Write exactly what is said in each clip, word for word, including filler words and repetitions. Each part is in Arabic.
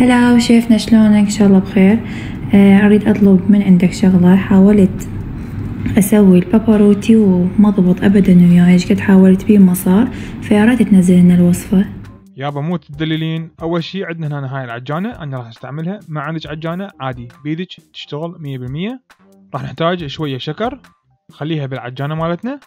هلا وشيفنا، شلونك؟ ان شاء الله بخير. آه اريد اطلب من عندك شغله. حاولت اسوي الباباروتي وما ضبط ابدا وياي، ايش قد حاولت بيه ما صار، فيا ريت تنزل لنا الوصفه. يابا مو تدللين. اول شيء عندنا هنا هاي العجانه، انا راح استعملها. ما عندك عجانه عادي بيدك تشتغل مية بالمية. راح نحتاج شويه شكر، خليها بالعجانه مالتنا.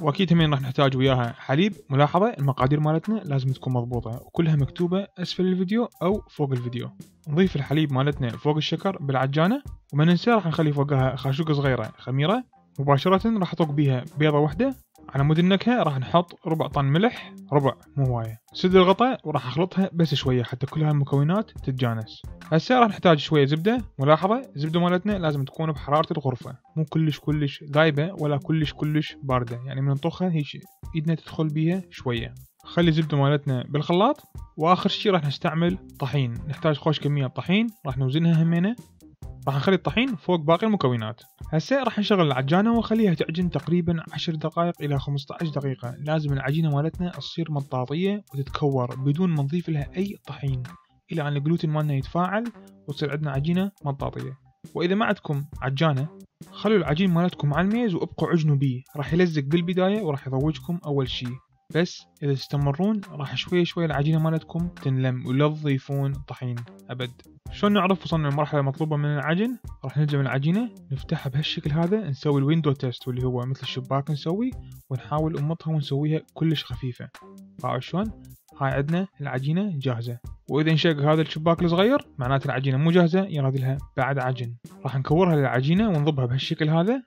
واكيد همين راح نحتاج وياها حليب. ملاحظه المقادير مالتنا لازم تكون مضبوطه وكلها مكتوبه اسفل الفيديو او فوق الفيديو. نضيف الحليب مالتنا فوق الشكر بالعجانه، وما ننسى راح نخلي فوقها خاشوق صغيره خميره. مباشره راح اطق بيها بيضه واحده. على مود النكهه راح نحط ربع طن ملح، ربع مو هوايه. سد الغطاء وراح اخلطها بس شويه حتى كل هالمكونات تتجانس. هسه راح نحتاج شويه زبده. ملاحظه الزبده مالتنا لازم تكون بحراره الغرفه، مو كلش كلش دايبه ولا كلش كلش بارده، يعني من نطخها هيك ايدنا تدخل بيها شويه. خلي الزبده مالتنا بالخلاط. واخر شي راح نستعمل طحين. نحتاج خوش كميه طحين، راح نوزنها همينه. راح نخلي الطحين فوق باقي المكونات. هسه راح نشغل العجانه ونخليها تعجن تقريبا عشر دقائق الى خمسطعش دقيقه. لازم العجينه مالتنا تصير مطاطيه وتتكور بدون ما نضيف لها اي طحين، الى ان الجلوتين مالنا يتفاعل وتصير عندنا عجينه مطاطيه. واذا ما عندكم عجانه خلوا العجين مالتكم على الميز وابقوا عجنوا بيه، راح يلزق بالبدايه وراح يضوجكم اول شيء. بس اذا تستمرون راح شويه شويه العجينه مالتكم تنلم ولا تضيفون طحين ابد. شلون نعرف وصلنا للمرحله المطلوبه من العجن؟ راح نلجم العجينه نفتحها بهالشكل هذا، نسوي الويندو تيست واللي هو مثل الشباك نسوي، ونحاول نمطها ونسويها كلش خفيفه. طاعوا شلون؟ هاي عندنا العجينه جاهزه. واذا انشق هذا الشباك الصغير معناته العجينه مو جاهزه، يراد لها بعد عجن. راح نكورها للعجينه ونضبها بهالشكل هذا.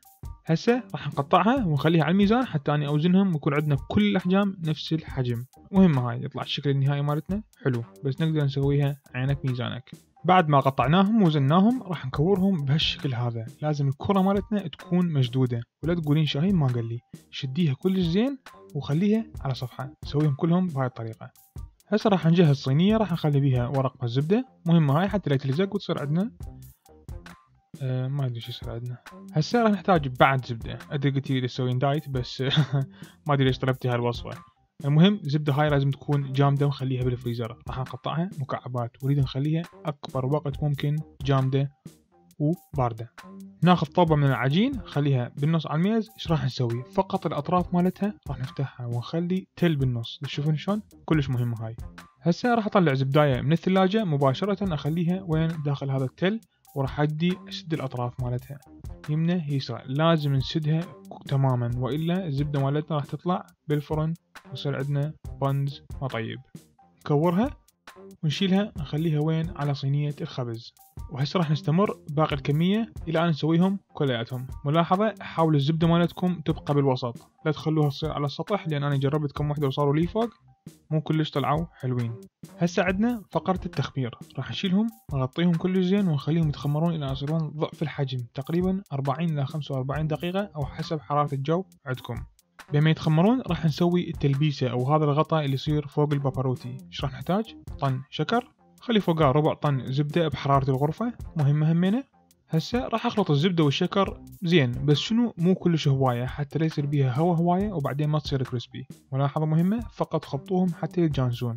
هسه راح نقطعها ونخليها على الميزان حتى اني اوزنهم ويكون عندنا بكل الاحجام نفس الحجم. مهمه هاي يطلع الشكل النهائي مالتنا حلو، بس نقدر نسويها عينك ميزانك. بعد ما قطعناهم وزناهم راح نكورهم بهالشكل هذا. لازم الكرة مالتنا تكون مشدودة، ولا تقولين شاهين ما قال لي. شديها كلش زين وخليها على صفحة. سويهم كلهم بهاي الطريقة. هسه راح نجهز صينية راح نخلي بيها ورق الزبدة، مهمة هاي حتى لا تلزق وتصير عندنا أه ما ادري شو يصير عندنا. هسه راح نحتاج بعد زبدة. ادري قلت لي تسوين دايت بس ما ادري ليش طلبتي هالوصفة. المهم الزبدة هاي لازم تكون جامدة ونخليها بالفريزر. راح نقطعها مكعبات ونريد نخليها أكبر وقت ممكن جامدة وباردة. ناخذ طابة من العجين نخليها بالنص على الميز. ايش راح نسوي؟ فقط الأطراف مالتها راح نفتحها ونخلي تل بالنص. تشوفون شلون؟ كلش مهمة هاي. هسه راح أطلع زبداية من الثلاجة مباشرة، أخليها وين داخل هذا التل، وراح أدي أسد الأطراف مالتها يمنى يسرى. لازم نسدها تماما وإلا الزبدة مالتنا راح تطلع بالفرن ويصير عندنا بانز ما طيب. نكورها ونشيلها نخليها وين على صينية الخبز. وهسه راح نستمر باقي الكمية إلى أن نسويهم كلياتهم. ملاحظة حاولوا الزبدة مالتكم تبقى بالوسط، لا تخلوها تصير على السطح، لأن أنا جربت كم وحدة وصاروا لي فوق مو كلش طلعوا حلوين. هسه عندنا فقرة التخمير. راح نشيلهم نغطيهم كلش زين ونخليهم يتخمرون إلى أن يصيرون ضعف الحجم، تقريبا أربعين إلى خمسة وأربعين دقيقة أو حسب حرارة الجو عندكم. بما يتخمرون راح نسوي التلبيسة أو هذا الغطاء اللي يصير فوق الباباروتي. ايش راح نحتاج؟ طن شكر، خلي فوقها ربع طن زبدة بحرارة الغرفة، مهمة همينة. هسه راح اخلط الزبدة والشكر زين، بس شنو مو كلش هواية حتى لا يصير بيها هوا هواية وبعدين ما تصير كريسبي. ملاحظة مهمة فقط خبطوهم حتى يتجانسون.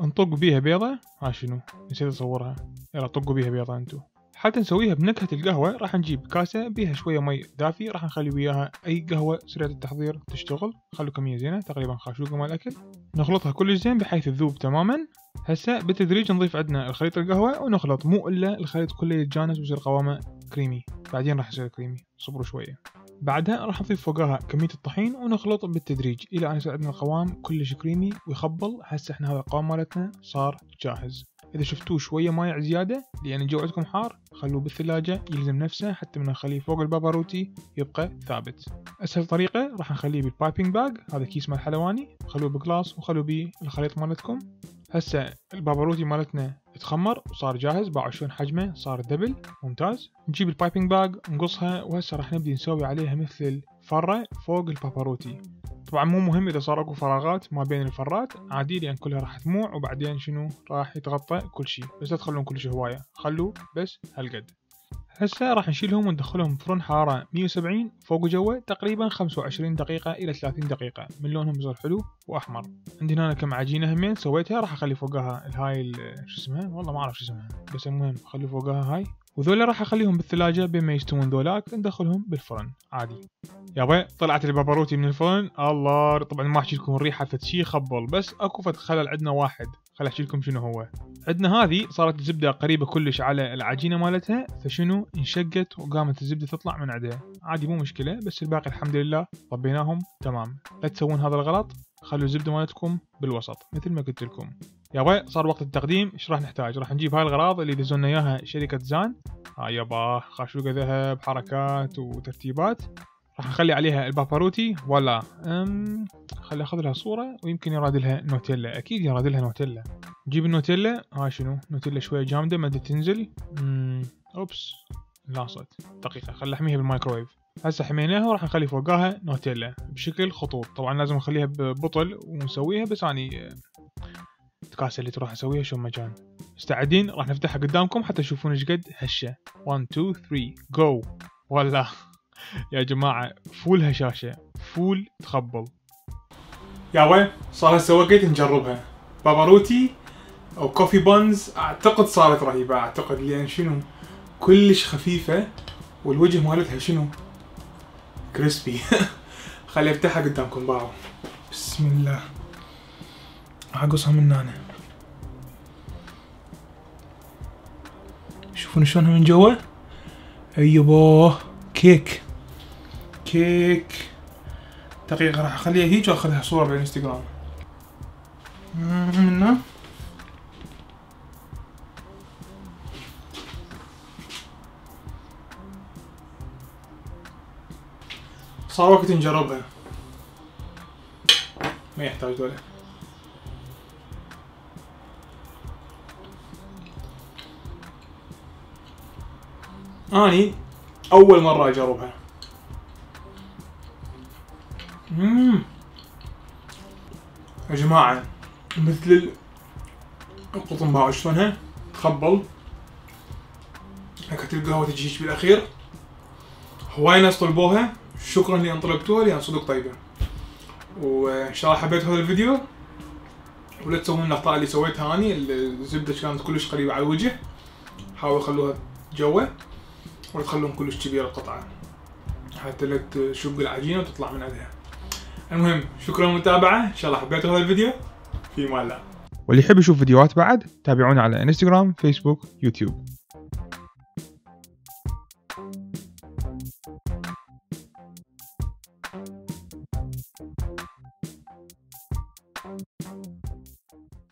انطق بيها بيضة. ها شنو نسيت اصورها. يلا طقوا بيها بيضة انتو. حتى نسويها بنكهة القهوة راح نجيب كاسة بيها شوية مي دافي، راح نخلي وياها أي قهوة سريعة التحضير تشتغل. خلوا كمية زينة تقريبا خاشوقة مال الأكل. نخلطها كلش زين بحيث تذوب تماما. هسه بالتدريج نضيف عندنا الخليط القهوة ونخلط، مو إلا الخليط كله يتجانس ويصير قوامه كريمي، بعدين راح يصير كريمي صبروا شوية. بعدها راح نضيف فوقها كمية الطحين ونخلط بالتدريج إلى أن يصير عندنا القوام كلش كريمي ويخبل. هسه احنا هذا القوام مالتنا صار جاهز. إذا شفتوه شوية مايع زيادة لأن الجو عندكم حار، خلوه بالثلاجة يلزم نفسه حتى من نخليه فوق الباباروتي يبقى ثابت. أسهل طريقة راح نخليه بالبايبنج باج، هذا كيس مال حلواني، خلوه بقلاص وخلوه بالخليط مالتكم. هسه الباباروتي مالتنا اتخمر وصار جاهز، باعوا شلون حجمه صار دبل ممتاز. نجيب البايبنج باج نقصها وهسه راح نبدي نسوي عليها مثل فرة فوق الباباروتي. طبعا مو مهم اذا صار اكو فراغات ما بين الفرات عادي، لان كلها راح تموع وبعدين شنو راح يتغطى كل شيء، بس لا تخلون كل شيء هوايه، خلوا بس هالقد. هسه راح نشيلهم وندخلهم فرن حرارة مية وسبعين فوق وجوه تقريبا خمسة وعشرين دقيقة إلى ثلاثين دقيقة من لونهم يصير حلو وأحمر. عندنا هنا كم عجينة همين سويتها راح أخلي فوقها الهاي شو اسمها والله ما أعرف شو اسمها بس المهم أخلي فوقها هاي، وذولا راح أخليهم بالثلاجة بين ما يستوون ذولاك ندخلهم بالفرن عادي. يابا طلعت الباباروتي من الفرن الله، طبعا ما أحكي لكم الريحة فد شي خبل بس أكو فد خلل عندنا واحد، خل أحكي لكم شنو هو. عندنا هذه صارت الزبدة قريبة كلش على العجينة مالتها فشنو انشقت وقامت الزبدة تطلع من عندها، عادي مو مشكلة بس الباقي الحمد لله طبيناهم تمام. لا تسوون هذا الغلط، خلوا الزبدة مالتكم بالوسط مثل ما قلت لكم. يابا صار وقت التقديم، ايش راح نحتاج؟ راح نجيب هاي الأغراض اللي دزولنا اياها شركة زان، ها يابا خاشوقة ذهب حركات وترتيبات. راح نخلي عليها الباباروتي ولا أم... خلي اخذ لها صورة ويمكن يراد لها نوتيلا، اكيد يراد لها نوتيلا. نجيب النوتيلا، هاي شنو؟ نوتيلا شوية جامدة ما بدها تنزل، اممم اوبس لاصت، دقيقة خل احميها بالمايكرويف. هسه حميناها وراح نخلي فوقها نوتيلا بشكل خطوط، طبعا لازم نخليها ببطل ونسويها بس يعني الكاسة اللي تروح اسويها شو ما كان. مستعدين؟ راح نفتحها قدامكم حتى تشوفون ايش قد هشه. واحد اثنين ثلاثة جو. والله يا جماعه فول هشاشه، فول تخبل. يا وين صار هسه وقت نجربها. باباروتي او كوفي بانز اعتقد صارت رهيبه، اعتقد لان شنو كلش خفيفه والوجه مالتها شنو كريسبي. خلي افتحها قدامكم باو. بسم الله. راح اقصها من هنا. شوفون شلونها من جوا؟ ايوه كيك كيك. دقيقة راح اخليها هيج واخذها صورة بالانستغرام. من هنا. صار وقت نجربها. ما يحتاج دولة. أني أول مرة أجربها. مم. يا جماعة مثل القطنباع شلونها تخبل، نكهة القهوة تجيك بالأخير. هواي ناس طلبوها، شكرا لأن طلبتوها لأن صدق طيبة. وإن شاء الله حبيتوا هذا الفيديو ولا تسوون الأخطاء اللي سويتها أني. الزبدة كانت كلش قريبة على الوجه، حاولوا خلوها جوا ولا تخلون كلش كبيرة القطعة حتى لا تشق العجينة وتطلع من عندها. المهم شكرا للمتابعة، ان شاء الله حبيتوا هذا الفيديو. في مال الله، واللي يحب يشوف فيديوهات بعد تابعونا على انستغرام فيسبوك يوتيوب.